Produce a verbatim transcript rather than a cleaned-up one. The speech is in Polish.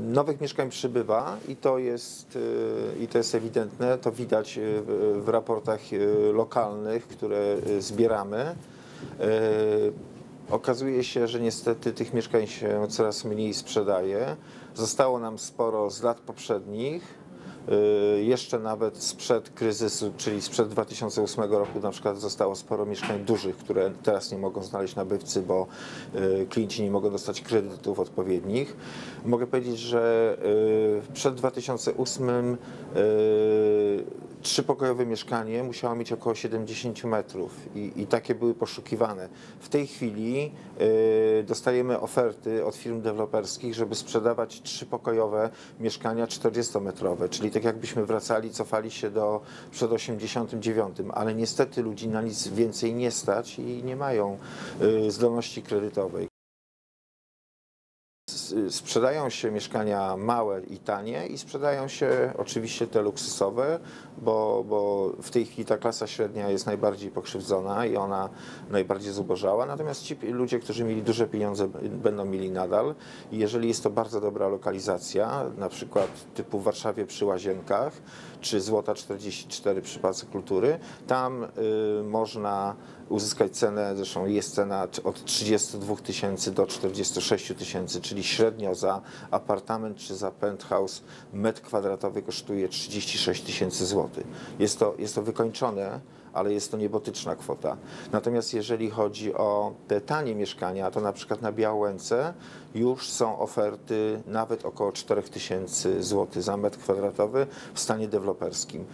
Nowych mieszkań przybywa i to jest, i to jest ewidentne, to widać w raportach lokalnych, które zbieramy. Okazuje się, że niestety tych mieszkań się coraz mniej sprzedaje. Zostało nam sporo z lat poprzednich, jeszcze nawet sprzed kryzysu, czyli sprzed dwa tysiące ósmego roku na przykład zostało sporo mieszkań dużych, które teraz nie mogą znaleźć nabywcy, bo klienci nie mogą dostać kredytów odpowiednich. Mogę powiedzieć, że przed dwa tysiące ósmym trzypokojowe mieszkanie musiało mieć około siedemdziesiąt metrów i, i takie były poszukiwane. W tej chwili y, dostajemy oferty od firm deweloperskich, żeby sprzedawać trzypokojowe mieszkania czterdziestometrowe, czyli tak jakbyśmy wracali, cofali się do przed osiemdziesiątym dziewiątym, ale niestety ludzi na nic więcej nie stać i nie mają y, zdolności kredytowej. Sprzedają się mieszkania małe i tanie i sprzedają się oczywiście te luksusowe, bo, bo w tej chwili ta klasa średnia jest najbardziej pokrzywdzona i ona najbardziej zubożała. Natomiast ci ludzie, którzy mieli duże pieniądze, będą mieli nadal. I jeżeli jest to bardzo dobra lokalizacja, na przykład typu w Warszawie przy Łazienkach, czy Złota czterdzieści cztery przy Pałacu Kultury, tam y, można uzyskać cenę, zresztą jest cena od trzydziestu dwóch tysięcy do czterdziestu sześciu tysięcy, czyli średnio za apartament czy za penthouse metr kwadratowy kosztuje trzydzieści sześć tysięcy złotych. Jest to, jest to wykończone, ale jest to niebotyczna kwota. Natomiast jeżeli chodzi o te tanie mieszkania, to na przykład na Białołęce już są oferty nawet około czterech tysięcy złotych za metr kwadratowy w stanie deweloperskim.